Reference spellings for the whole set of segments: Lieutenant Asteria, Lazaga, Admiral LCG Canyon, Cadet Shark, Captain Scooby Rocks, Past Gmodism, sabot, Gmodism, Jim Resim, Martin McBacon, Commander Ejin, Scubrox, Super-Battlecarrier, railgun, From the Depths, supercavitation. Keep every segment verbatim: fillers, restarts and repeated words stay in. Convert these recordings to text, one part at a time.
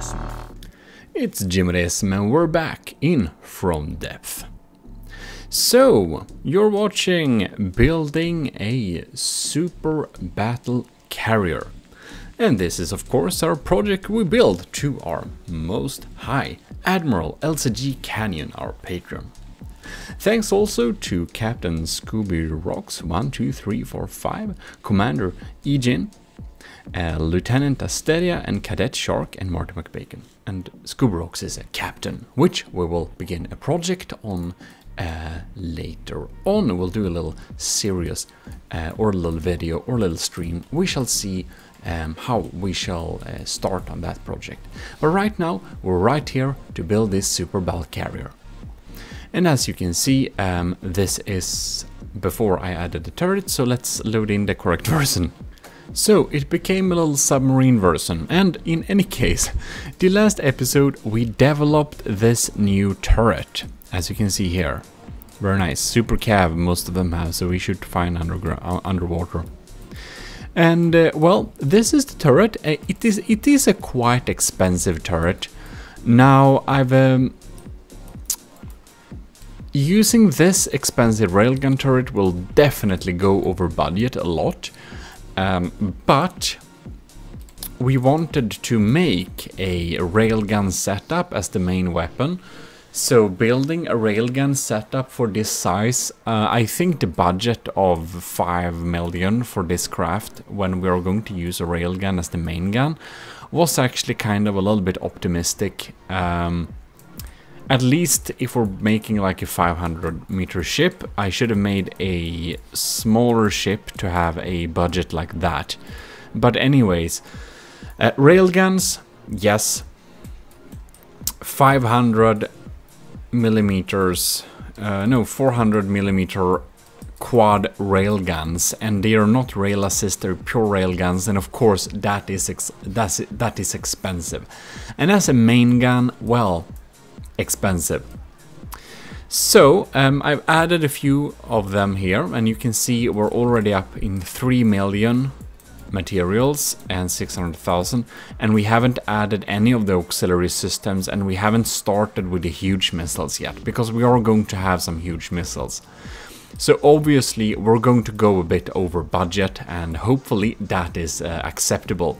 Gmodism. It's Jim Resim and we're back in From Depth. So, you're watching Building a Super-Battlecarrier. And this is of course our project we build to our most high, Admiral L C G Canyon, our patron. Thanks also to Captain Scooby Rocks one two three four five, Commander Ejin, uh, Lieutenant Asteria and Cadet Shark and Martin McBacon. And Scubrox is a captain, which we will begin a project on uh, later on. We'll do a little series uh, or a little video or a little stream. We shall see um, how we shall uh, start on that project. But right now we're right here to build this Super-Battlecarrier. And as you can see, um, this is before I added the turret, so let's load in the correct version. So it became a little submarine version, and in any case, the last episode we developed this new turret, as you can see here. Very nice, super cav most of them have, so we should find underground, underwater. And uh, well, this is the turret. Uh, it is it is a quite expensive turret. Now I've um, using this expensive railgun turret will definitely go over budget a lot, um, but we wanted to make a railgun setup as the main weapon, so building a railgun setup for this size, uh, I think the budget of five million for this craft when we are going to use a railgun as the main gun was actually kind of a little bit optimistic. Um, At least if we're making like a five hundred meter ship, I should have made a smaller ship to have a budget like that. But anyways, uh, railguns, yes, five hundred millimeters, uh, no, four hundred millimeter quad railguns, and they are not rail assist, they're pure railguns, and of course that is ex that's, that is expensive. And as a main gun, well, expensive. So um, I've added a few of them here, and you can see we're already up in three million materials and six hundred thousand, and we haven't added any of the auxiliary systems, and we haven't started with the huge missiles yet, because we are going to have some huge missiles. So obviously we're going to go a bit over budget, and hopefully that is uh, acceptable.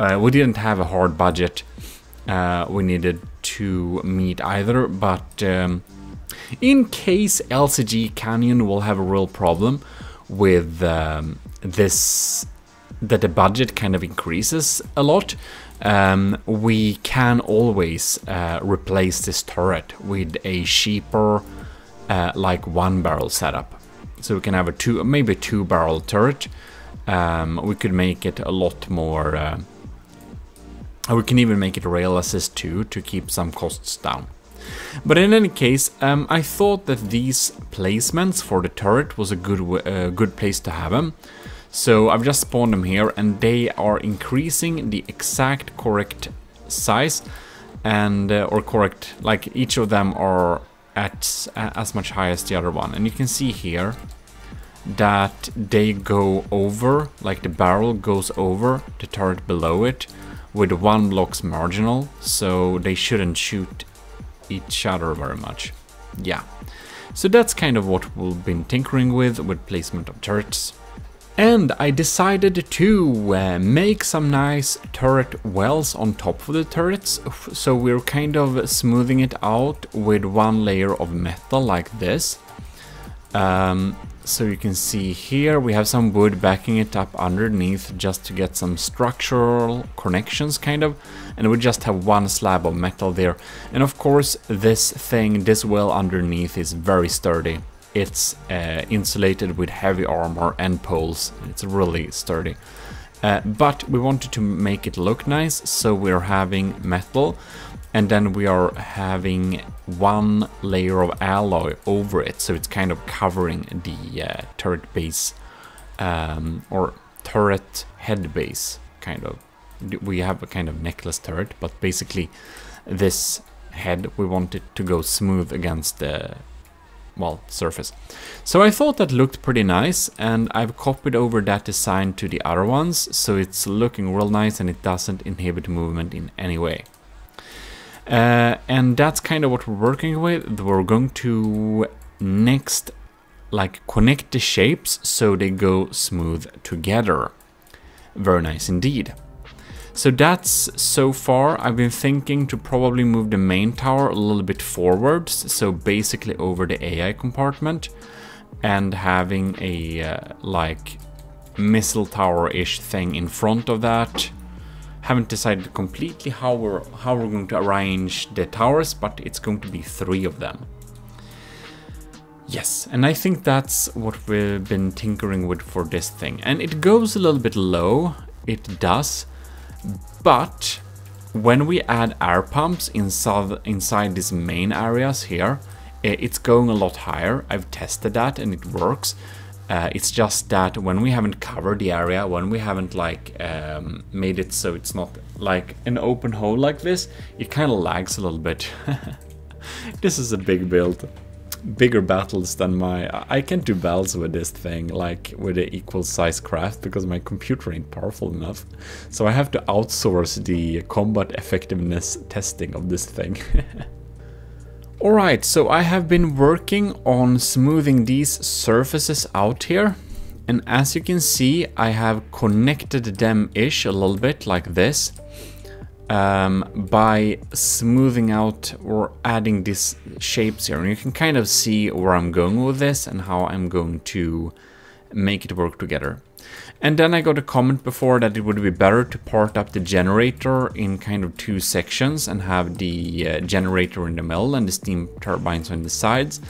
Uh, we didn't have a hard budget uh, we needed to meet either, but um, in case L C G Canyon will have a real problem with um, this, that the budget kind of increases a lot, um, we can always uh, replace this turret with a cheaper uh, like one barrel setup, so we can have a two maybe two barrel turret. Um, we could make it a lot more uh, we can even make it rail assist too, to keep some costs down. But in any case, um, I thought that these placements for the turret was a good uh, good place to have them. So I've just spawned them here, and they are increasing the exact correct size, and uh, or correct, like each of them are at uh, as much high as the other one. And you can see here that they go over, like the barrel goes over the turret below it, with one block's marginal, so they shouldn't shoot each other very much. Yeah, so that's kind of what we've been tinkering with, with placement of turrets. And I decided to uh, make some nice turret wells on top of the turrets, so we're kind of smoothing it out with one layer of metal like this. Um, so you can see here we have some wood backing it up underneath, just to get some structural connections kind of, and we just have one slab of metal there. And of course this thing, this well underneath, is very sturdy. It's uh, insulated with heavy armor and poles. It's really sturdy, uh, but we wanted to make it look nice, so we're having metal, and then we are having one layer of alloy over it, so it's kind of covering the uh, turret base, um, or turret head base, kind of. We have a kind of necklace turret, but basically this head, we want it to go smooth against the well, surface. So I thought that looked pretty nice, and I've copied over that design to the other ones, so it's looking real nice and it doesn't inhibit movement in any way. Uh, and that's kind of what we're working with. We're going to next, like, connect the shapes so they go smooth together. Very nice indeed. So that's so far. I've been thinking to probably move the main tower a little bit forwards, so basically over the A I compartment, and having a uh, like missile tower-ish thing in front of that. Haven't decided completely how we're how we're going to arrange the towers, but it's going to be three of them. Yes, and I think that's what we've been tinkering with for this thing. And it goes a little bit low, it does. But when we add air pumps inside, inside these main areas here, it's going a lot higher. I've tested that and it works. Uh, it's just that when we haven't covered the area, when we haven't like um, made it so it's not like an open hole like this, it kind of lags a little bit. This is a big build. Bigger battles than my... I can't do battles with this thing, like with an equal size craft, because my computer ain't powerful enough. So I have to outsource the combat effectiveness testing of this thing. Alright, so I have been working on smoothing these surfaces out here. And as you can see, I have connected them-ish a little bit, like this. Um, by smoothing out or adding these shapes here, and you can kind of see where I'm going with this and how I'm going to make it work together. And then I got a comment before that it would be better to part up the generator in kind of two sections and have the uh, generator in the middle and the steam turbines on the sides.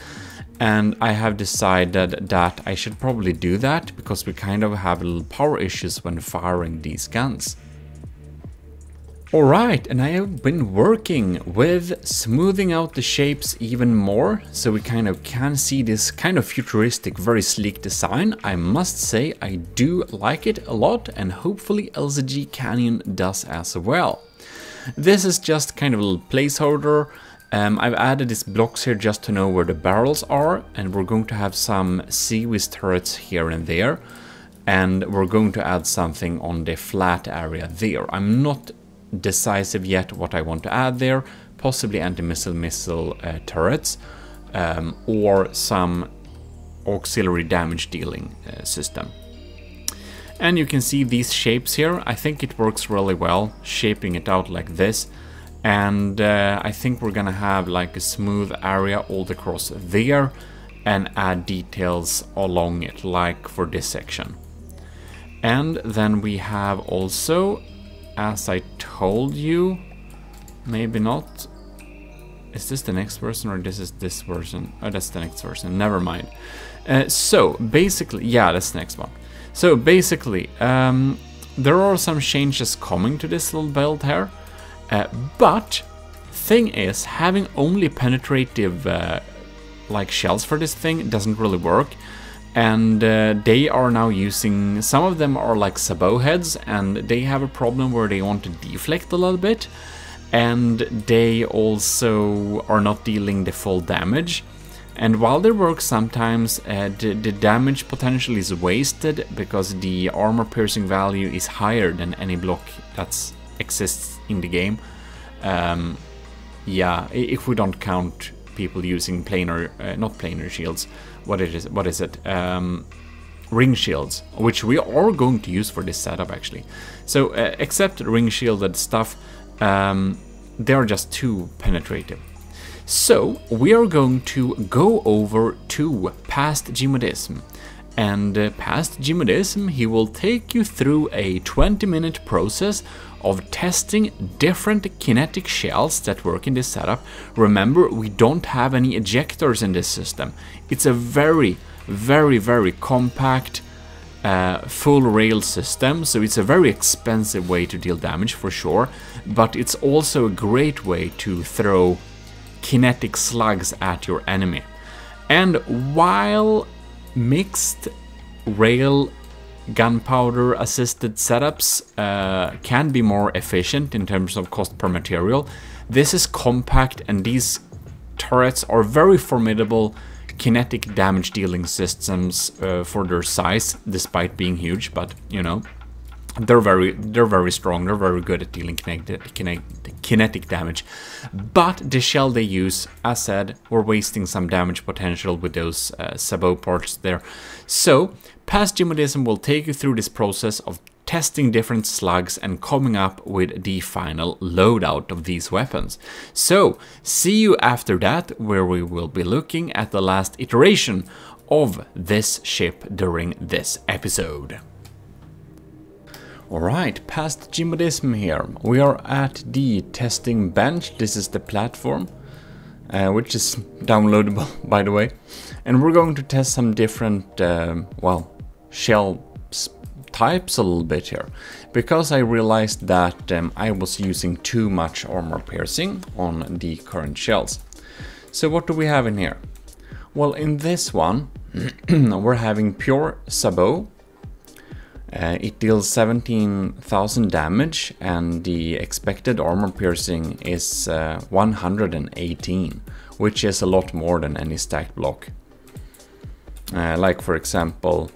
And I have decided that I should probably do that, because we kind of have little power issues when firing these guns. Alright, and I have been working with smoothing out the shapes even more, so we kind of can see this kind of futuristic, very sleek design. I must say I do like it a lot, and hopefully L C G Canyon does as well. This is just kind of a little placeholder. Um, I've added these blocks here just to know where the barrels are, and we're going to have some seaweed turrets here and there. And we're going to add something on the flat area there. I'm not decisive yet what I want to add there, possibly anti-missile missile uh, turrets, um, or some auxiliary damage dealing uh, system. And you can see these shapes here. I think it works really well shaping it out like this, and uh, I think we're gonna have like a smooth area all across there and add details along it, like for this section. And then we have also, as I told you, maybe not. Is this the next version or this is this version? Oh, that's the next version. Never mind. Uh, so basically, yeah, that's the next one. So basically, um, there are some changes coming to this little build here. Uh, but thing is, having only penetrative uh, like shells for this thing doesn't really work. And uh, they are now using, some of them are like sabot heads, and they have a problem where they want to deflect a little bit, and they also are not dealing the full damage. And while they work sometimes, uh, the, the damage potential is wasted because the armor piercing value is higher than any block that exists in the game. Um, yeah, if we don't count people using planar, uh, not planar shields. What it is? What is it? Um, ring shields, which we are going to use for this setup actually. So, uh, except ring shielded stuff, um, they are just too penetrative. So we are going to go over to Past Gmodism, and uh, Past Gmodism, he will take you through a twenty-minute process of testing different kinetic shells that work in this setup. Remember, we don't have any ejectors in this system. It's a very, very, very compact uh, full rail system, so it's a very expensive way to deal damage for sure, but it's also a great way to throw kinetic slugs at your enemy. And while mixed rail gunpowder assisted setups uh, can be more efficient in terms of cost per material, this is compact, and these turrets are very formidable kinetic damage dealing systems uh, for their size, despite being huge, but you know, they're very they're very strong, they're very good at dealing kinetic, kinetic, kinetic damage. But the shell they use, as said, we're wasting some damage potential with those uh, sabot parts there. So Past Gmodism will take you through this process of testing different slugs and coming up with the final loadout of these weapons. So see you after that, where we will be looking at the last iteration of this ship during this episode. Alright, Past Gmodism here. We are at the testing bench. This is the platform, uh, which is downloadable, by the way. And we're going to test some different, um, well, shell types a little bit here, because I realized that um, I was using too much armor piercing on the current shells. So what do we have in here? Well, in this one, we're having pure sabot. Uh, it deals seventeen thousand damage, and the expected armor piercing is uh, one hundred eighteen, which is a lot more than any stacked block. Uh, like, for example,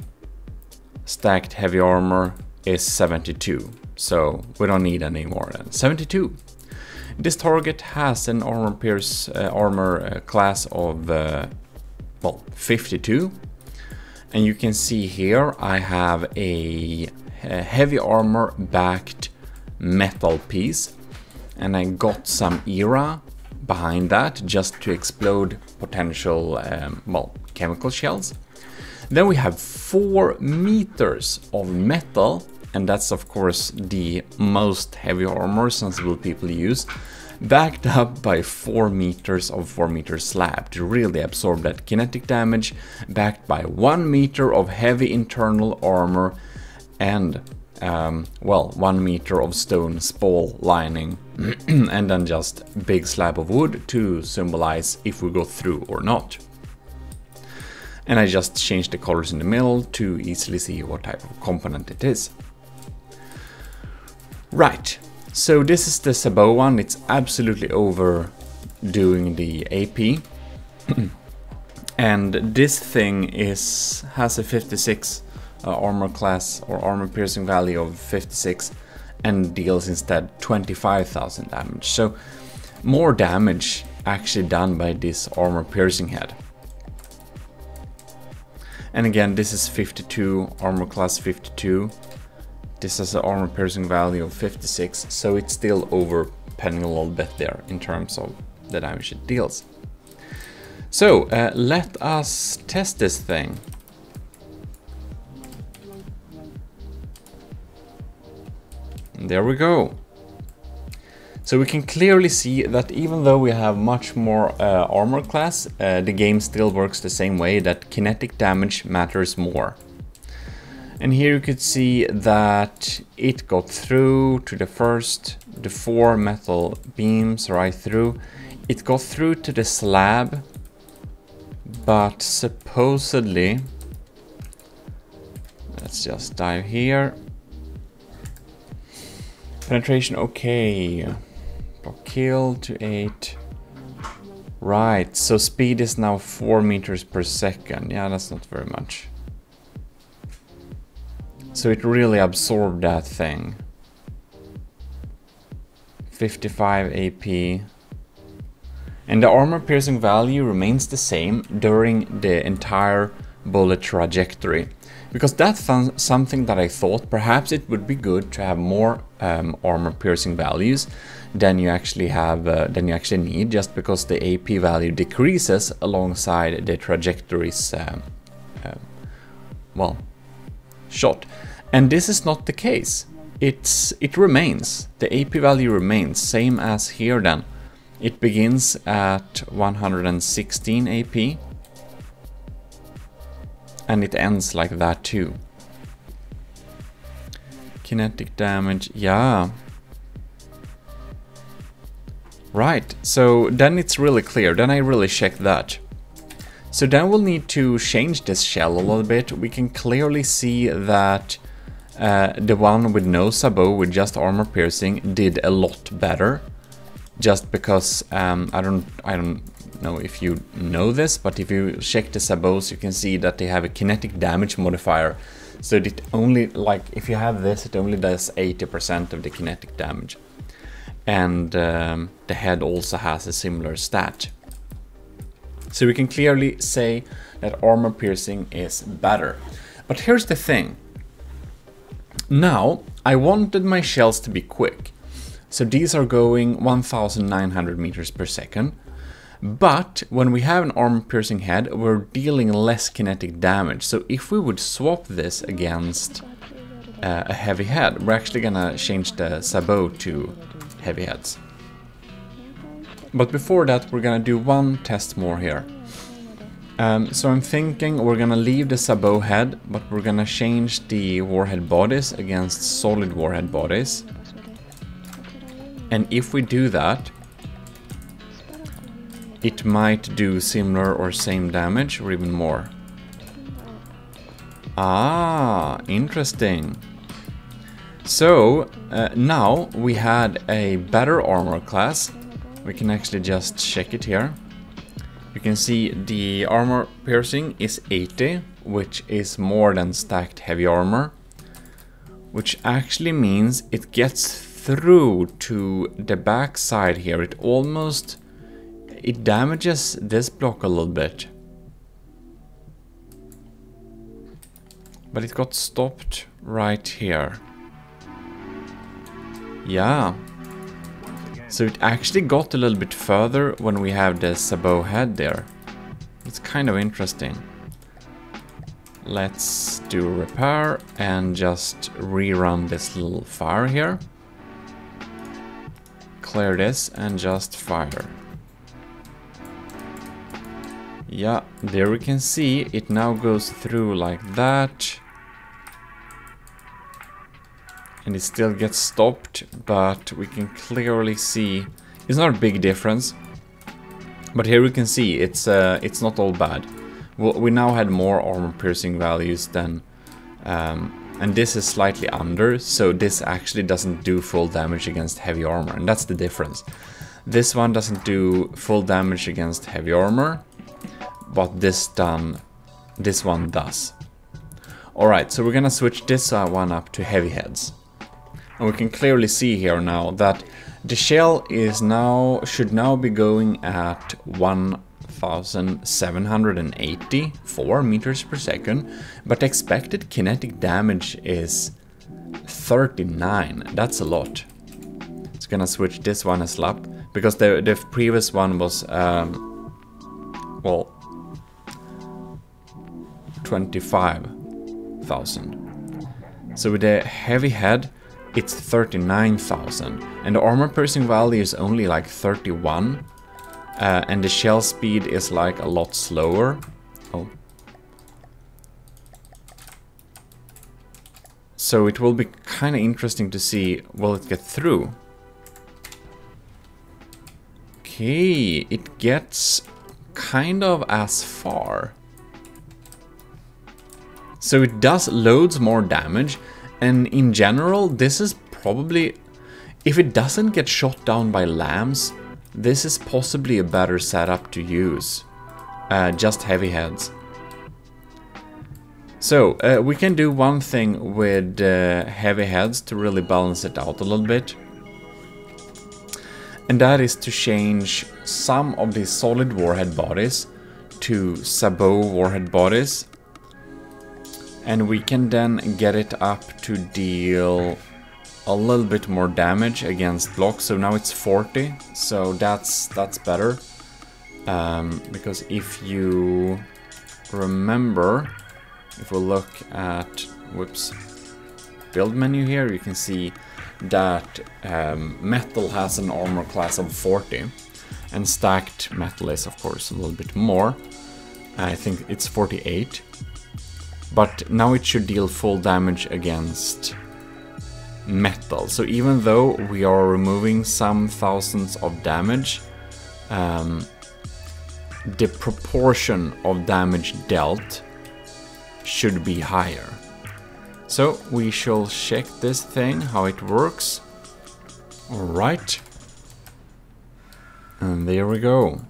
stacked heavy armor is seventy-two, so we don't need any more than seventy-two. This target has an armor pierce uh, armor uh, class of uh, well, fifty-two, and you can see here I have a, a heavy armor backed metal piece, and I got some E R A behind that just to explode potential um, well, chemical shells. Then we have four meters of metal, and that's of course the most heavy armor sensible people use, backed up by four meters of four meter slab to really absorb that kinetic damage, backed by one meter of heavy internal armor and, um, well, one meter of stone spall lining, and then just big slab of wood to symbolize if we go through or not. And I just changed the colors in the middle to easily see what type of component it is. Right, so this is the sabot one. It's absolutely overdoing the A P. And this thing is has a fifty-six uh, armor class or armor piercing value of fifty-six, and deals instead twenty-five thousand damage. So more damage actually done by this armor piercing head. And again, this is fifty-two, armor class fifty-two. This has an armor piercing value of fifty-six, so it's still over penning a little bit there in terms of the damage it deals. So uh, let us test this thing. And there we go. So we can clearly see that even though we have much more uh, armor class, uh, the game still works the same way, that kinetic damage matters more. And here you could see that it got through to the first, the four metal beams right through. It got through to the slab, but supposedly, let's just dive here. Penetration okay. Kill to eight. Right, so speed is now four meters per second. Yeah, that's not very much. So it really absorbed that thing. fifty-five A P. And the armor piercing value remains the same during the entire bullet trajectory. Because that's something that I thought, perhaps it would be good to have more um, armor piercing values than you actually have, uh, than you actually need, just because the A P value decreases alongside the trajectory's, um, uh, well, shot. And this is not the case. It's it remains. The A P value remains same as here. Then it begins at one hundred sixteen A P. And it ends like that too. Kinetic damage, yeah. Right, so then it's really clear, then I really checked that. So then we'll need to change this shell a little bit. We can clearly see that uh, the one with no sabot, with just armor piercing, did a lot better. Just because um, I don't, I don't know if you know this, but if you check the sabots, you can see that they have a kinetic damage modifier. So it only, like, if you have this, it only does eighty percent of the kinetic damage. And um, the head also has a similar stat. So we can clearly say that armor piercing is better. But here's the thing. Now, I wanted my shells to be quick. So these are going one thousand nine hundred meters per second. But when we have an armor piercing head, we're dealing less kinetic damage. So if we would swap this against uh, a heavy head, we're actually gonna change the sabot to heavy heads. But before that, we're gonna do one test more here. Um, so I'm thinking we're gonna leave the sabot head, but we're gonna change the warhead bodies against solid warhead bodies. And if we do that, it might do similar or same damage, or even more. Ah, interesting. So uh, now we had a better armor class. We can actually just check it here. You can see the armor piercing is eighty, which is more than stacked heavy armor, which actually means it gets through to the back side here. It almost, it damages this block a little bit. But it got stopped right here. Yeah. So it actually got a little bit further when we have the sabot head there. It's kind of interesting. Let's do a repair and just rerun this little fire here. Clear this and just fire. Yeah, there we can see it now goes through like that. And it still gets stopped, but we can clearly see it's not a big difference. But here we can see it's uh, it's not all bad. Well, we now had more armor-piercing values than, um, and this is slightly under, so this actually doesn't do full damage against heavy armor, and that's the difference. This one doesn't do full damage against heavy armor, but this done, this one does. All right, so we're gonna switch this uh, one up to heavy heads. And we can clearly see here now that the shell is now should now be going at one thousand seven hundred eighty-four meters per second, but expected kinetic damage is thirty-nine. That's a lot. It's gonna switch this one a slap because the the previous one was um, well twenty-five thousand. So with the heavy head, it's thirty-nine thousand, and the armor piercing value is only like thirty-one, uh, and the shell speed is like a lot slower. Oh. So it will be kind of interesting to see, will it get through? Okay, it gets kind of as far. So it does loads more damage. And in general, this is probably, if it doesn't get shot down by lambs, this is possibly a better setup to use. Uh, just heavy heads. So uh, we can do one thing with uh, heavy heads to really balance it out a little bit. And that is to change some of the solid warhead bodies to sabot warhead bodies. And we can then get it up to deal a little bit more damage against blocks. So now it's forty, so that's that's better. Um, because if you remember, if we look at, whoops, build menu here, you can see that um, metal has an armor class of forty. And stacked metal is, of course, a little bit more. I think it's forty-eight. But now it should deal full damage against metal. So even though we are removing some thousands of damage, um, the proportion of damage dealt should be higher. So we shall check this thing, how it works. All right. And there we go.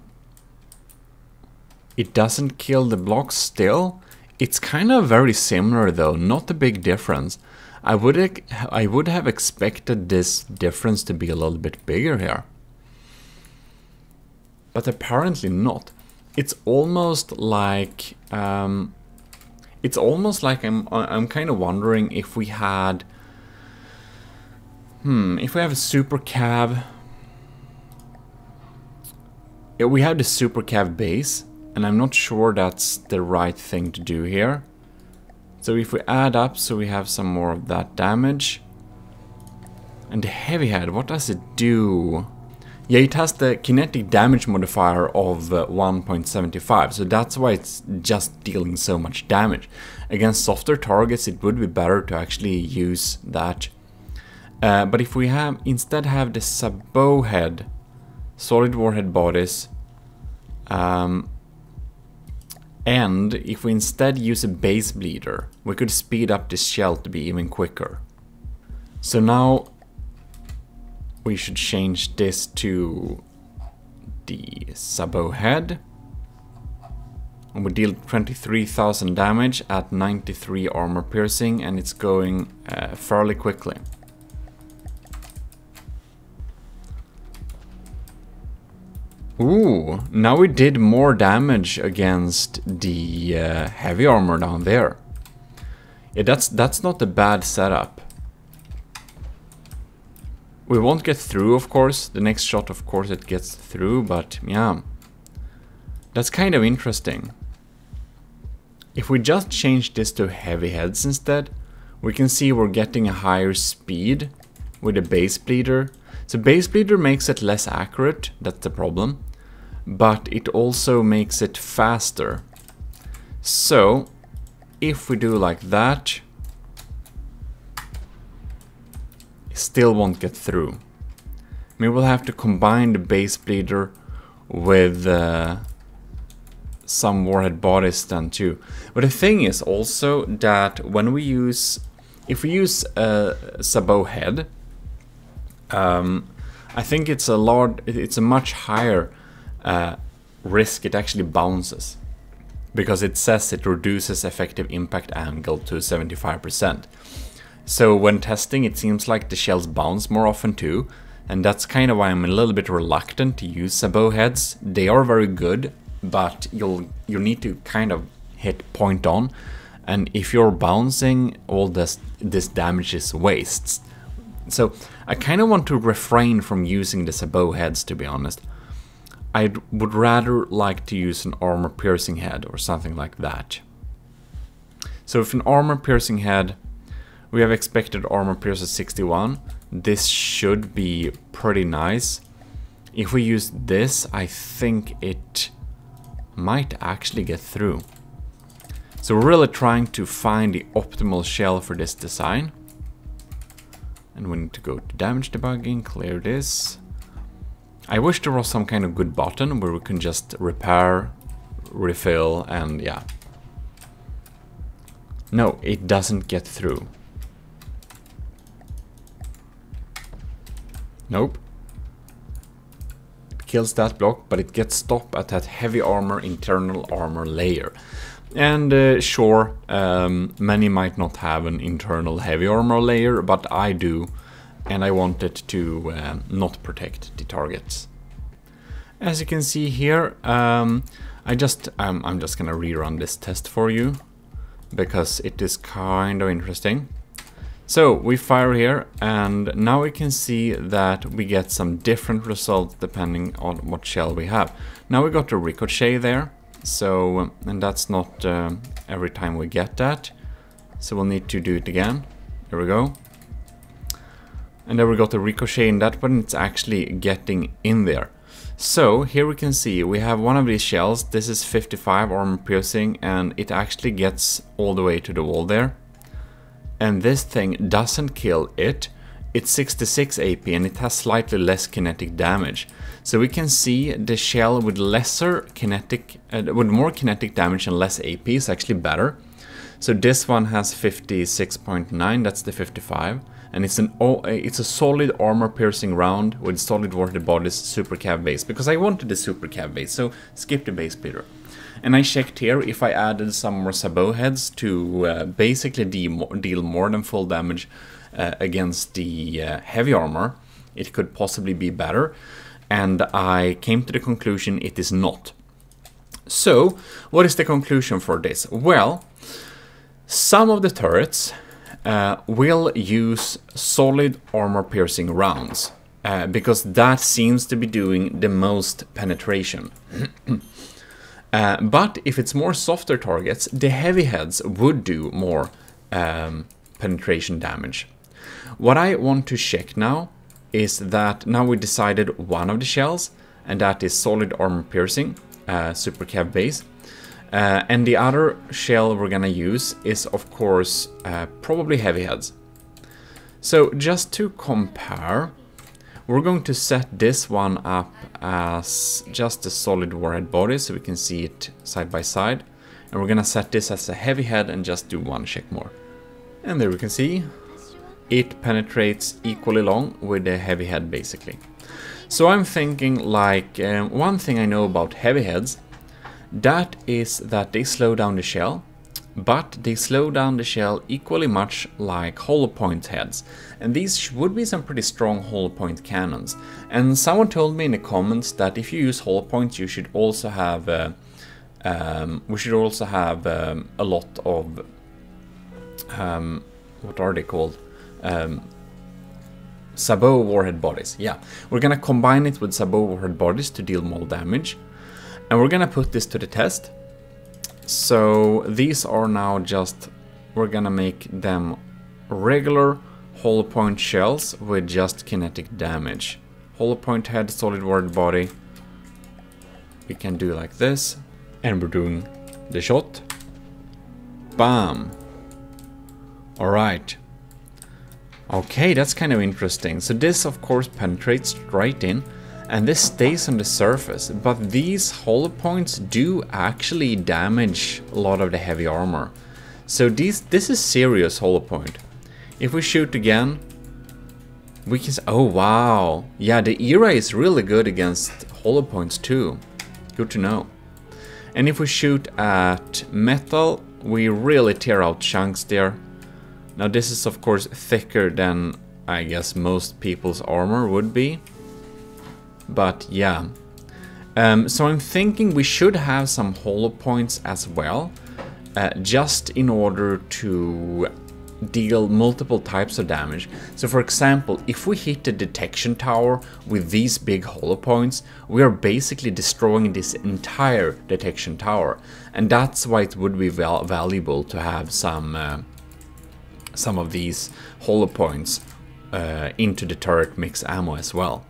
It doesn't kill the blocks still. It's kind of very similar though, not a big difference. I would, I would have expected this difference to be a little bit bigger here. But apparently not. It's almost like um, it's almost like I'm I'm kind of wondering if we had hmm if we have a super cav. Yeah, we have the super cav base, and I'm not sure that's the right thing to do here. So if we add up, so we have some more of that damage. And the heavy head, what does it do? Yeah, it has the kinetic damage modifier of uh, one point seven five, so that's why it's just dealing so much damage. Against softer targets, it would be better to actually use that. Uh, but if we have instead have the sabot head, solid warhead bodies, um, and if we instead use a base bleeder, we could speed up this shell to be even quicker. So now we should change this to the sabot head, and we deal twenty-three thousand damage at ninety-three armor piercing, and it's going uh, fairly quickly. Ooh, now we did more damage against the uh, heavy armor down there. Yeah, that's that's not a bad setup. We won't get through, of course. The next shot, of course, it gets through, but yeah. That's kind of interesting. If we just change this to heavy heads instead, we can see we're getting a higher speed with a base bleeder. So base bleeder makes it less accurate, that's the problem. But it also makes it faster. So, if we do like that, still won't get through. We will have to combine the base bleeder with uh, some warhead bodies then too. But the thing is also that when we use, if we use a sabot head, um, I think it's a large, it's a much higher uh, risk. It actually bounces because it says it reduces effective impact angle to seventy-five percent. So when testing, it seems like the shells bounce more often too, and that's kind of why I'm a little bit reluctant to use sabot heads. They are very good, but you'll you need to kind of hit point on, and if you're bouncing, all this this damage is wastes. So I kind of want to refrain from using the sabot heads, to be honest. I would rather like to use an armor piercing head or something like that. So if an armor piercing head, we have expected armor pierce at sixty-one. This should be pretty nice. If we use this, I think it might actually get through. So we're really trying to find the optimal shell for this design. And we need to go to damage debugging, clear this. I wish there was some kind of good button where we can just repair, refill, and yeah. No, it doesn't get through. Nope. It kills that block, but it gets stopped at that heavy armor, internal armor layer. And uh, sure, um, many might not have an internal heavy armor layer, but I do. And I want it to uh, not protect the targets. As you can see here, um, I just, um, I'm just gonna rerun this test for you, because it is kind of interesting. So we fire here, and now we can see that we get some different results depending on what shell we have. Now we got the ricochet there, so and that's not uh, every time we get that. So we'll need to do it again. Here we go. And then we got the ricochet in that one, it's actually getting in there. So here we can see we have one of these shells. This is fifty-five armor piercing, and it actually gets all the way to the wall there. And this thing doesn't kill it. It's sixty-six A P and it has slightly less kinetic damage. So we can see the shell with lesser kinetic, uh, with more kinetic damage and less A P is actually better. So this one has fifty-six point nine, that's the fifty-five, and it's an oh, it's a solid armor piercing round with solid warhead bodies, super cav base, because I wanted the super cav base, so skip the base bleeder. And I checked here if I added some more sabot heads to uh, basically de deal more than full damage uh, against the uh, heavy armor, it could possibly be better. And I came to the conclusion it is not. So, what is the conclusion for this? Well, some of the turrets uh, will use solid armor-piercing rounds, uh, because that seems to be doing the most penetration. uh, but if it's more softer targets, the heavy heads would do more um, penetration damage. What I want to check now is that now we decided one of the shells, and that is solid armor-piercing. Uh, super cav base, uh, and the other shell we're gonna use is of course uh, probably heavy heads. So just to compare, we're going to set this one up as just a solid warhead body so we can see it side by side, and we're gonna set this as a heavy head and just do one check more. And there we can see it penetrates equally long with the heavy head basically. So I'm thinking, like, um, one thing I know about heavy heads, that is that they slow down the shell, but they slow down the shell equally much like hollow point heads. And these would be some pretty strong hollow point cannons. And someone told me in the comments that if you use hollow points, you should also have, uh, um, we should also have um, a lot of, um, what are they called? Um, Sabot warhead bodies, yeah. We're gonna combine it with sabot warhead bodies to deal more damage. And we're gonna put this to the test. So these are now just, we're gonna make them regular hollow point shells with just kinetic damage. Hollow point head, solid warhead body. We can do like this. And we're doing the shot. Bam. All right. Okay, that's kind of interesting. So this of course penetrates right in, and this stays on the surface, but these hollow points do actually damage a lot of the heavy armor. So these, this is serious hollow point. If we shoot again, we can, oh wow. Yeah, the E R A is really good against hollow points too. Good to know. And if we shoot at metal, we really tear out chunks there. Now this is of course thicker than I guess most people's armor would be, but yeah. Um, so I'm thinking we should have some hollow points as well, uh, just in order to deal multiple types of damage. So for example, if we hit the detection tower with these big hollow points, we are basically destroying this entire detection tower. And that's why it would be val- valuable to have some uh, some of these hollow points uh, into the turret mix ammo as well.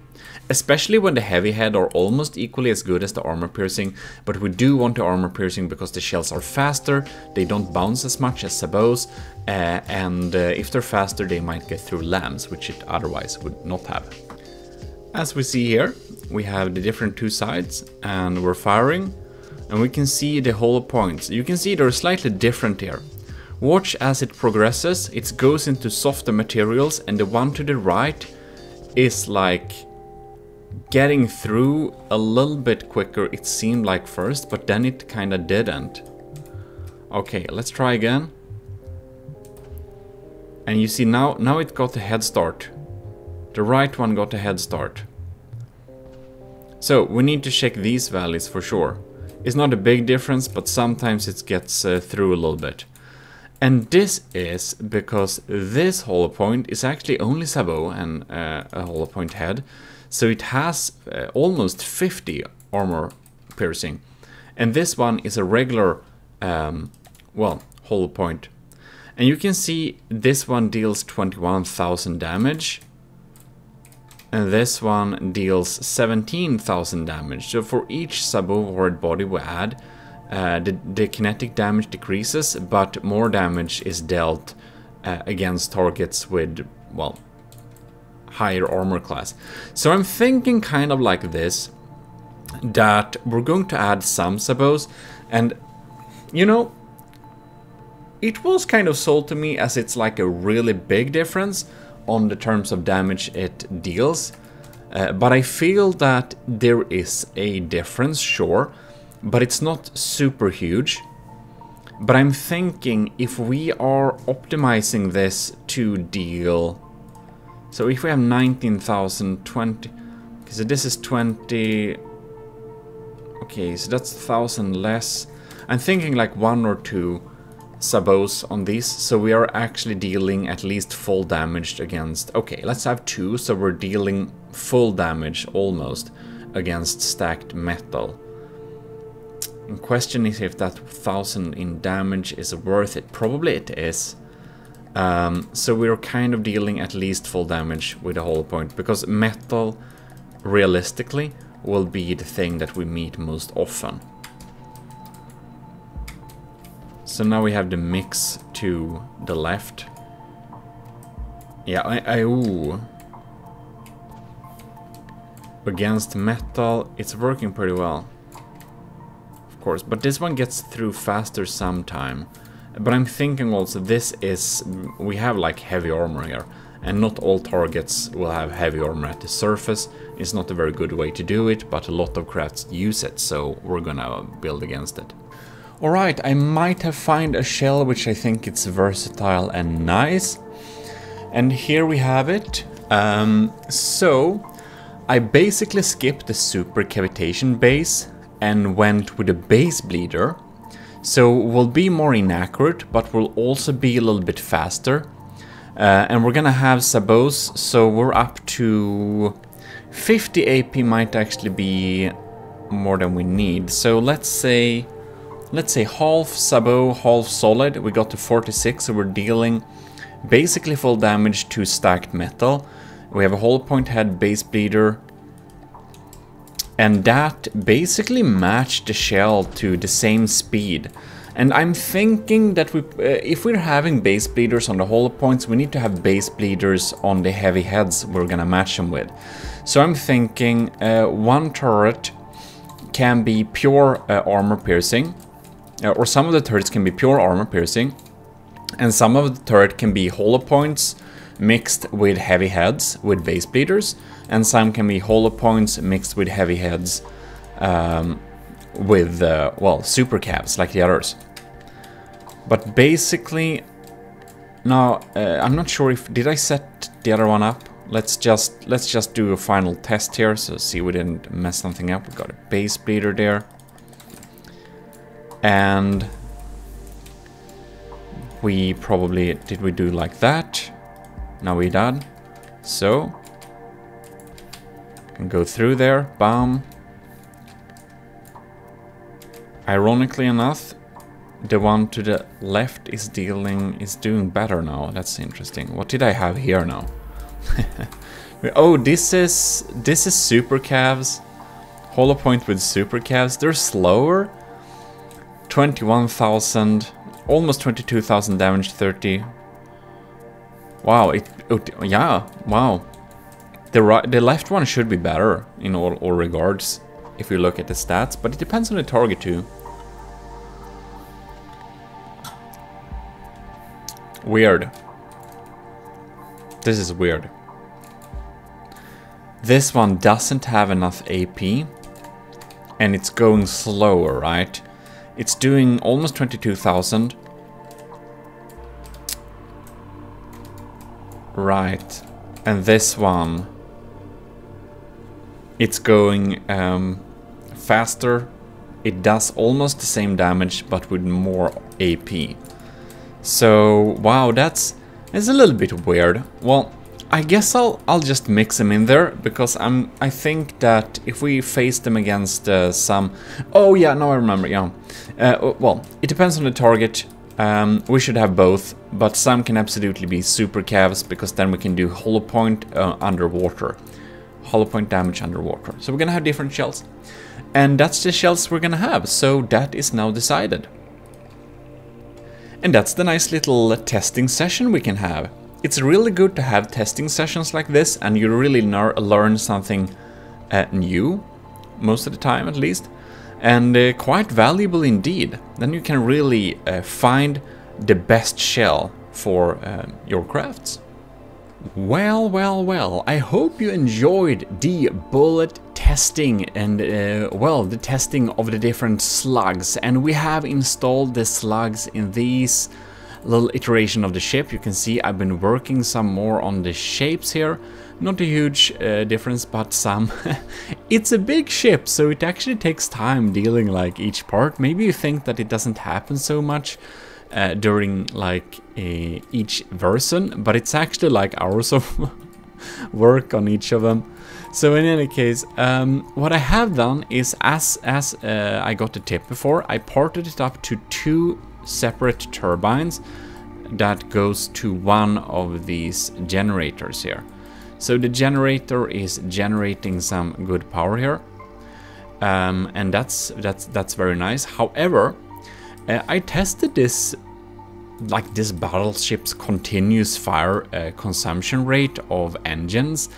Especially when the heavy head are almost equally as good as the armor piercing, but we do want the armor piercing because the shells are faster, they don't bounce as much as sabots, uh, and uh, if they're faster they might get through lambs, which it otherwise would not have. As we see here, we have the different two sides and we're firing, and we can see the hollow points. You can see they're slightly different here. Watch as it progresses, it goes into softer materials, and the one to the right is like getting through a little bit quicker, it seemed like first, but then it kinda didn't. Okay, let's try again. And you see now, now it got a head start. The right one got a head start. So we need to check these values for sure. It's not a big difference, but sometimes it gets uh, through a little bit. And this is because this hollow point is actually only sabot and uh, a hollow point head, so it has uh, almost fifty armor piercing. And this one is a regular, um, well, hollow point. And you can see this one deals twenty-one thousand damage, and this one deals seventeen thousand damage. So for each sabot horde body we add, Uh, the, the kinetic damage decreases, but more damage is dealt uh, against targets with, well, higher armor class. So I'm thinking kind of like this, that we're going to add some sabots, and, you know, it was kind of sold to me as it's like a really big difference on the terms of damage it deals, uh, but I feel that there is a difference, sure. but it's not super huge. But I'm thinking if we are optimizing this to deal... So if we have nineteen thousand, twenty... Okay, so this is twenty... Okay, so that's one thousand less. I'm thinking like one or two sabots on these, so we are actually dealing at least full damage against... Okay, let's have two, so we're dealing full damage almost against stacked metal. And question is if that one thousand in damage is worth it. Probably it is. Um, so we're kind of dealing at least full damage with the whole point, because metal, realistically, will be the thing that we meet most often. So now we have the mix to the left. Yeah, I... I ooh. Against metal, it's working pretty well. Of course, but this one gets through faster sometime. But I'm thinking also this is... We have like heavy armor here. And not all targets will have heavy armor at the surface. It's not a very good way to do it, but a lot of crafts use it, so we're gonna build against it. Alright, I might have found a shell which I think it's versatile and nice. And here we have it. Um, so, I basically skipped the super cavitation base and went with a base bleeder. So we'll be more inaccurate, but we'll also be a little bit faster. Uh, and we're gonna have sabots, so we're up to... fifty A P might actually be more than we need, so let's say... Let's say half sabot, half solid. We got to forty-six, so we're dealing basically full damage to stacked metal. We have a whole point head, base bleeder. And that basically matched the shell to the same speed. And I'm thinking that we, uh, if we're having base bleeders on the hollow points, we need to have base bleeders on the heavy heads we're gonna match them with. So I'm thinking uh, one turret can be pure uh, armor piercing. Uh, or some of the turrets can be pure armor piercing, and some of the turret can be hollow points mixed with heavy heads with base bleeders, and some can be hollow points mixed with heavy heads um, with uh, well, super caps like the others. But basically, now uh, I'm not sure if did I set the other one up. Let's just let's just do a final test here, so see we didn't mess something up. We got a base bleeder there. And we probably, did we do like that? No, we done. So, can go through there, bam. Ironically enough, the one to the left is dealing, is doing better now. That's interesting. What did I have here now? Oh, this is, this is super calves. Hollow point with super calves, they're slower. twenty-one thousand, almost twenty-two thousand damage, thirty. Wow, it, it yeah, wow. The right, the left one should be better in all, all regards if you look at the stats, but it depends on the target too. Weird. This is weird. This one doesn't have enough A P and it's going slower, right? It's doing almost twenty-two thousand. Right. And this one... It's going um, faster. It does almost the same damage, but with more A P. So, wow, that's... It's a little bit weird. Well, I guess I'll, I'll just mix them in there, because I'm, I think that if we face them against uh, some... Oh yeah, now I remember, yeah. Uh, well, it depends on the target. Um, we should have both, but some can absolutely be super calves, because then we can do hollow point uh, underwater. Hollow point damage underwater. So we're gonna have different shells. And that's the shells we're gonna have, so that is now decided. And that's the nice little testing session we can have. It's really good to have testing sessions like this, and you really learn something uh, new, most of the time at least, and uh, quite valuable indeed. Then you can really uh, find the best shell for uh, your crafts. Well, well, well, I hope you enjoyed the bullet testing. testing and uh, well, the testing of the different slugs, and we have installed the slugs in these little iteration of the ship. You can see I've been working some more on the shapes here. Not a huge uh, difference, but some. It's a big ship, so it actually takes time dealing like each part. Maybe you think that it doesn't happen so much uh, during like uh, each version, but it's actually like hours of work on each of them. So in any case, um, what I have done is, as as uh, I got the tip before, I parted it up to two separate turbines that goes to one of these generators here. So the generator is generating some good power here, um, and that's that's that's very nice. However, uh, I tested this, like this battleship's continuous fire uh, consumption rate of engines,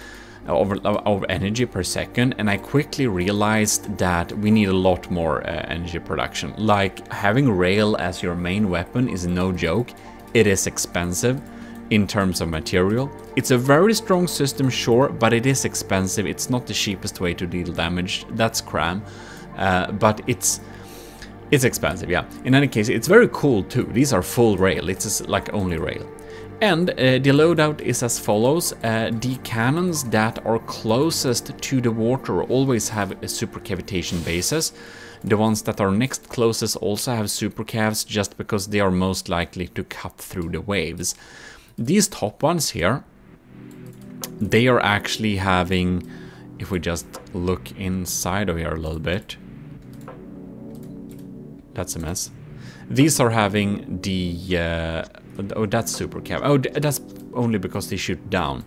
of, of energy per second, and I quickly realized that we need a lot more uh, energy production. Like, having rail as your main weapon is no joke. It is expensive in terms of material. It's a very strong system, sure, but it is expensive. It's not the cheapest way to deal damage. That's cram, uh, but it's It's expensive, yeah. In any case, it's very cool too. These are full rail, it's like only rail. And uh, the loadout is as follows. Uh, the cannons that are closest to the water always have a supercavitation bases. The ones that are next closest also have supercavs, just because they are most likely to cut through the waves. These top ones here, they are actually having, if we just look inside of here a little bit, that's a mess. These are having the uh, oh, that's super cab. Oh, that's only because they shoot down.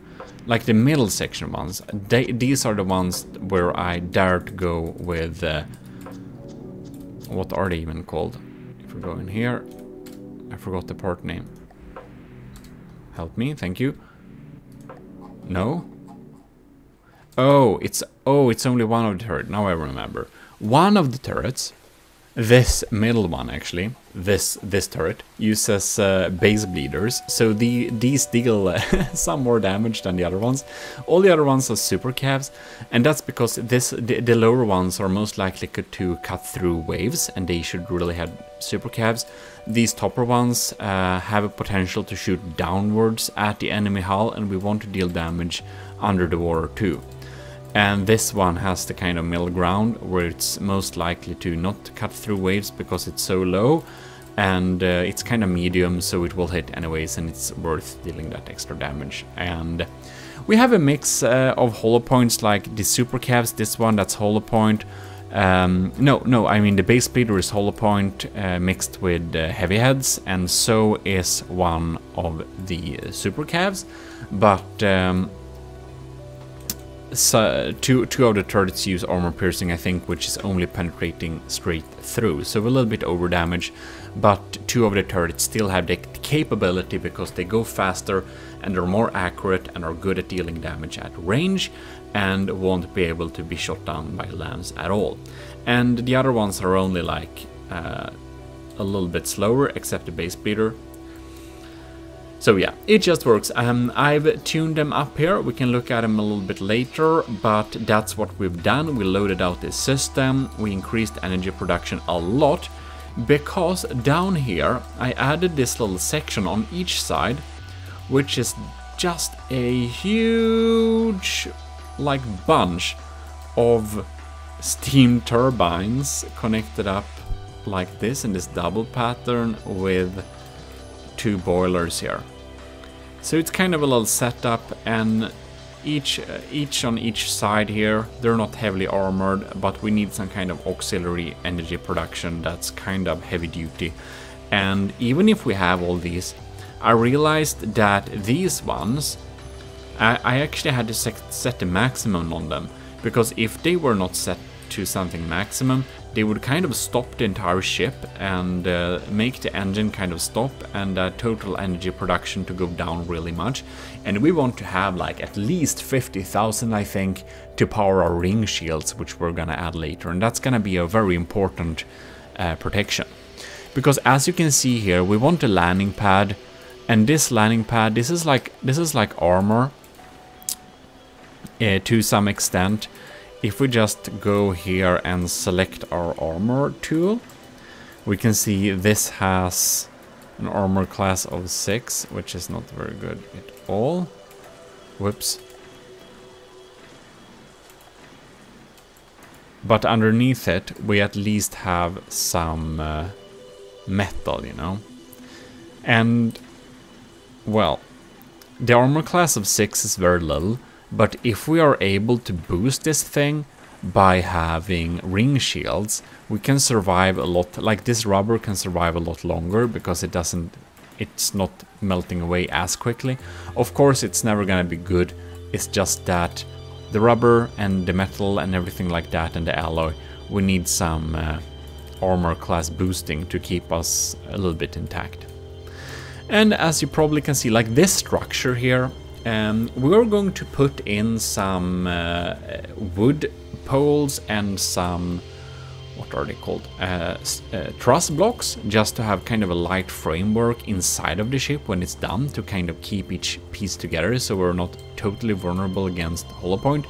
Like the middle section ones, they, these are the ones where I dared go with uh, what are they even called? If we go in here, I forgot the part name. Help me, thank you. No. Oh, it's oh, it's only one of the turrets. Now I remember. One of the turrets. This middle one, actually, this this turret, uses uh, base bleeders, so the, these deal uh, some more damage than the other ones. All the other ones are super cavs, and that's because this the, the lower ones are most likely to cut through waves, and they should really have super cavs. These topper ones uh, have a potential to shoot downwards at the enemy hull, and we want to deal damage under the water too. And this one has the kind of middle ground where it's most likely to not cut through waves because it's so low, and uh, it's kind of medium, so it will hit anyways, and it's worth dealing that extra damage. And we have a mix uh, of hollow points, like the super cavs, this one that's hollow point. Um, no, no, I mean the base bleeder is hollow point uh, mixed with uh, heavy heads, and so is one of the super cavs, but. Um, So, two, two of the turrets use armor piercing, I think, which is only penetrating straight through, so a little bit over damage, but two of the turrets still have the capability because they go faster and are more accurate and are good at dealing damage at range and won't be able to be shot down by lambs at all. And the other ones are only like uh, a little bit slower, except the base bleeder. So yeah, it just works. Um, I've tuned them up here. We can look at them a little bit later, but that's what we've done. We loaded out this system. We increased energy production a lot because down here I added this little section on each side, which is just a huge like bunch of steam turbines connected up like this in this double pattern with two boilers here. So it's kind of a little setup, and each uh, each on each side here, they're not heavily armored, but we need some kind of auxiliary energy production that's kind of heavy duty. And even if we have all these, I realized that these ones, I, I actually had to set the maximum on them, because if they were not set to something maximum, they would kind of stop the entire ship and uh, make the engine kind of stop and uh, total energy production to go down really much. And we want to have like at least fifty thousand, I think, to power our ring shields, which we're gonna add later, and that's gonna be a very important uh, protection. Because as you can see here, we want a landing pad, and this landing pad, this is like, this is like armor uh, to some extent. if we just go here and select our armor tool, we can see this has an armor class of six, which is not very good at all. Whoops. But underneath it, we at least have some uh, metal, you know. And, well, the armor class of six is very little, but if we are able to boost this thing by having ring shields, we can survive a lot, like this rubber can survive a lot longer because it doesn't, it's not melting away as quickly. Of course, it's never gonna be good, it's just that the rubber and the metal and everything like that and the alloy, we need some uh, armor class boosting to keep us a little bit intact. And as you probably can see, like this structure here, um, we are going to put in some uh, wood poles and some, what are they called, uh, uh, truss blocks, just to have kind of a light framework inside of the ship when it's done, to kind of keep each piece together so we're not totally vulnerable against Holopoint.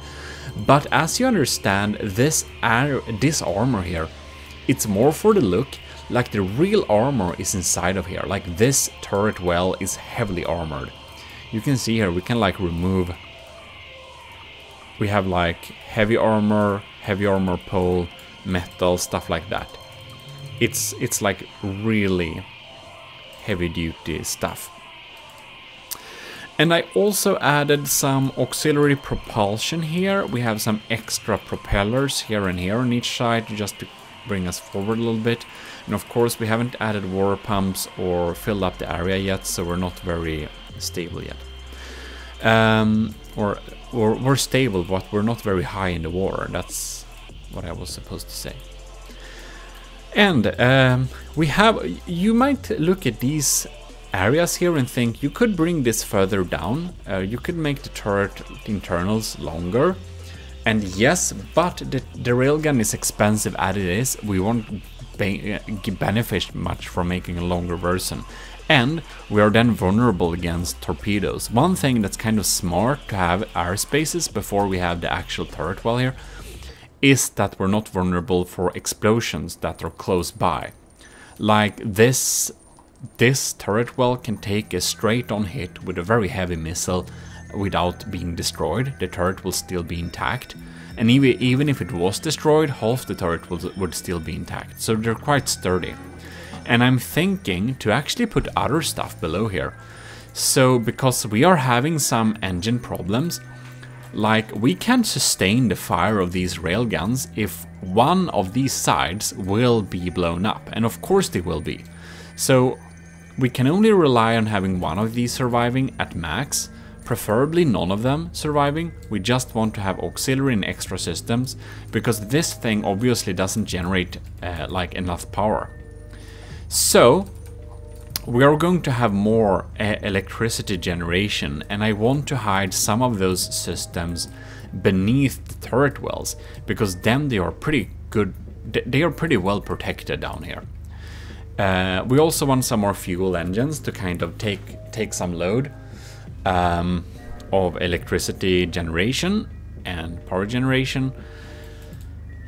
But as you understand, this, ar this armor here, it's more for the look, like the real armor is inside of here, like this turret well is heavily armored. You can see here, we can like remove, we have like heavy armor, heavy armor pole, metal, stuff like that. It's, it's like really heavy duty stuff. And I also added some auxiliary propulsion here. We have some extra propellers here and here on each side just to bring us forward a little bit. And of course we haven't added water pumps or filled up the area yet, so we're not very stable yet. Um, or, or we're stable, but we're not very high in the water. That's what I was supposed to say. And um, we have, you might look at these areas here and think you could bring this further down, uh, you could make the turret internals longer, and yes, but the, the railgun is expensive as it is, we won't be benefit much from making a longer version, and we are then vulnerable against torpedoes. One thing that's kind of smart to have airspaces before we have the actual turret well here is that we're not vulnerable for explosions that are close by. Like this This turret well can take a straight-on hit with a very heavy missile without being destroyed. The turret will still be intact, and even, even if it was destroyed, half the turret will, would still be intact, so they're quite sturdy. And I'm thinking to actually put other stuff below here. So, because we are having some engine problems, like we can sustain the fire of these railguns if one of these sides will be blown up, and of course they will be. So, we can only rely on having one of these surviving at max, preferably none of them surviving. We just want to have auxiliary and extra systems, because this thing obviously doesn't generate uh, like enough power. So, we are going to have more uh, electricity generation, and I want to hide some of those systems beneath the turret wells, because then they are pretty good, they are pretty well protected down here. Uh, we also want some more fuel engines to kind of take take some load um, of electricity generation and power generation.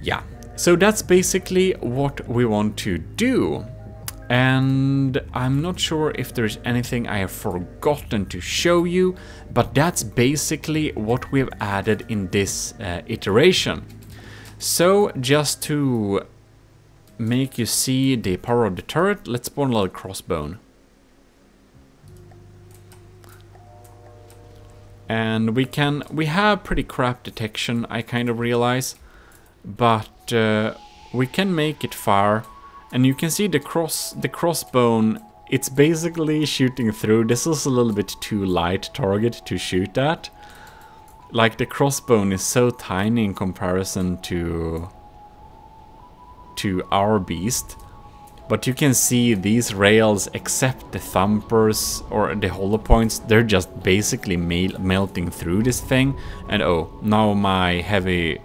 Yeah, so that's basically what we want to do. And I'm not sure if there's anything I have forgotten to show you, but that's basically what we've added in this uh, iteration. So just to make you see the power of the turret, let's spawn a little crossbone. And we can, we have pretty crap detection, I kind of realize, but uh, we can make it fire. And you can see the cross, the crossbone, it's basically shooting through. This is a little bit too light target to shoot at. Like the crossbone is so tiny in comparison to to our beast, but you can see these rails, except the thumpers or the holopoints, they're just basically mel melting through this thing. And oh, now my heavy,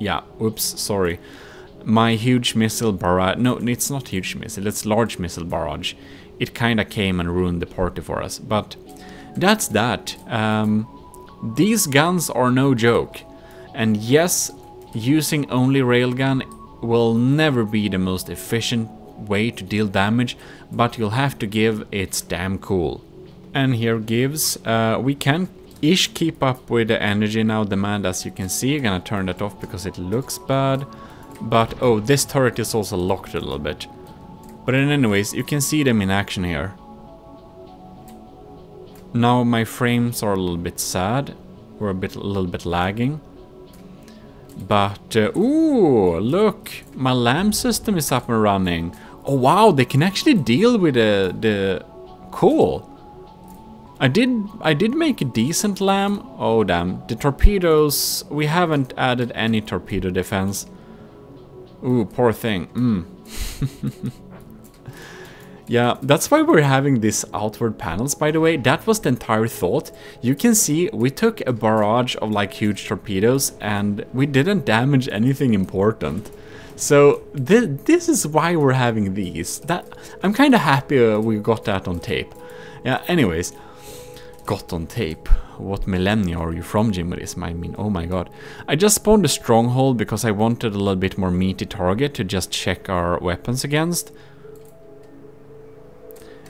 yeah, oops, sorry, my huge missile barrage, no, it's not huge missile, it's large missile barrage, it kinda came and ruined the party for us. But that's that. Um, these guns are no joke, and yes, Using only railgun will never be the most efficient way to deal damage, but you'll have to give it's damn cool. And here gives, uh, we can ish keep up with the energy now demand, as you can see. I'm gonna turn that off because it looks bad. But oh, this turret is also locked a little bit. But then anyways, you can see them in action here. Now my frames are a little bit sad, or a bit, a little bit lagging. But, uh, ooh, look, my lamp system is up and running. Oh wow, they can actually deal with the, the, cool. I did, I did make a decent lamp. Oh damn, the torpedoes, we haven't added any torpedo defense. Ooh, poor thing, mm. Yeah, that's why we're having these outward panels, by the way. That was the entire thought. You can see we took a barrage of like huge torpedoes and we didn't damage anything important. So th this is why we're having these. That I'm kind of happy uh, we got that on tape. Yeah, anyways. Got on tape. What millennia are you from, Gmodism? I mean, oh my god. I just spawned a stronghold because I wanted a little bit more meaty target to just check our weapons against.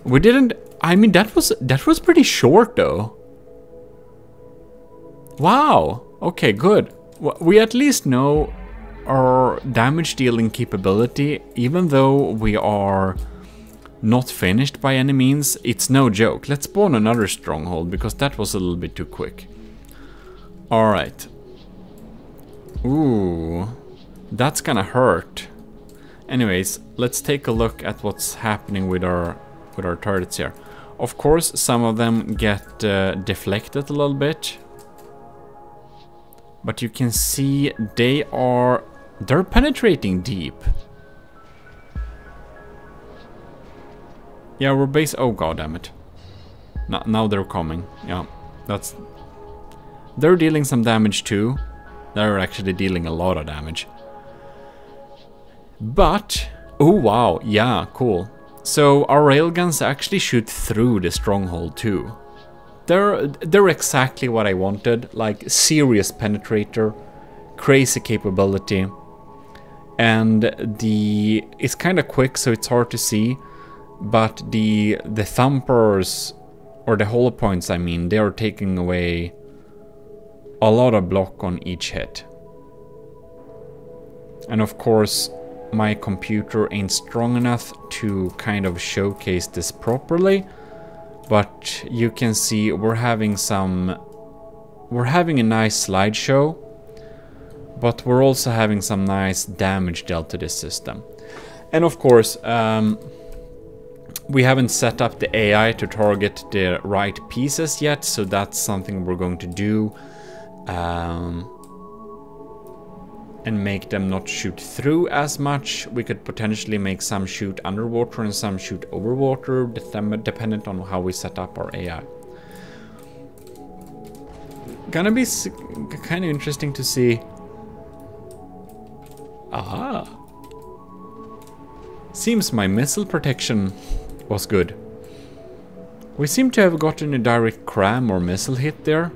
We didn't, I mean, that was, that was pretty short though. Wow, okay, good. We at least know our damage dealing capability, even though we are not finished by any means. It's no joke. Let's spawn another stronghold because that was a little bit too quick. All right. Ooh, that's gonna hurt. Anyways, let's take a look at what's happening with our with our turrets here. Of course, some of them get uh, deflected a little bit. But you can see they are... they're penetrating deep. Yeah, we're base... oh, god damn it. No, now they're coming. Yeah, that's... they're dealing some damage too. They're actually dealing a lot of damage. But... oh, wow. Yeah, cool. So our railguns actually shoot through the stronghold too. They're, they're exactly what I wanted, like serious penetrator, crazy capability. And the it's kind of quick, so it's hard to see, but the the thumpers, or the hollow points I mean, they are taking away a lot of block on each hit. And of course, my computer ain't strong enough to kind of showcase this properly, but you can see we're having some, we're having a nice slideshow, but we're also having some nice damage dealt to this system. And of course, um, we haven't set up the A I to target the right pieces yet, so that's something we're going to do. Um, and make them not shoot through as much. We could potentially make some shoot underwater and some shoot overwater, dependent on how we set up our A I. Gonna be kind of interesting to see. Aha! Seems my missile protection was good. We seem to have gotten a direct cram or missile hit there,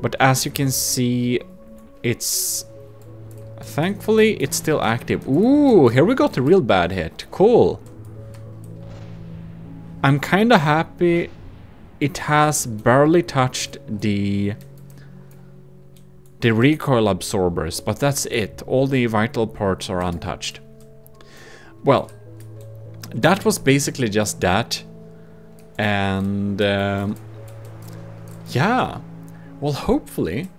but as you can see, it's... thankfully, it's still active. Ooh, here we got a real bad hit. Cool. I'm kind of happy it has barely touched the, the recoil absorbers, but that's it. All the vital parts are untouched. Well, that was basically just that. And um, yeah, well, hopefully...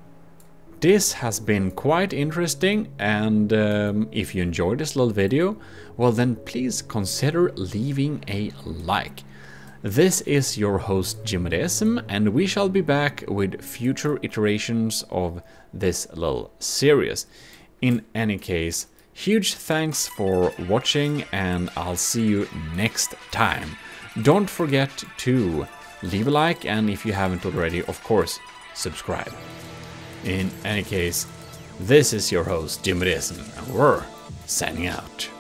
this has been quite interesting, and um, if you enjoyed this little video, well then please consider leaving a like. This is your host Gmodism, and we shall be back with future iterations of this little series. In any case, huge thanks for watching, and I'll see you next time. Don't forget to leave a like, and if you haven't already, of course, subscribe. In any case, this is your host, Jim Resim, and we're signing out.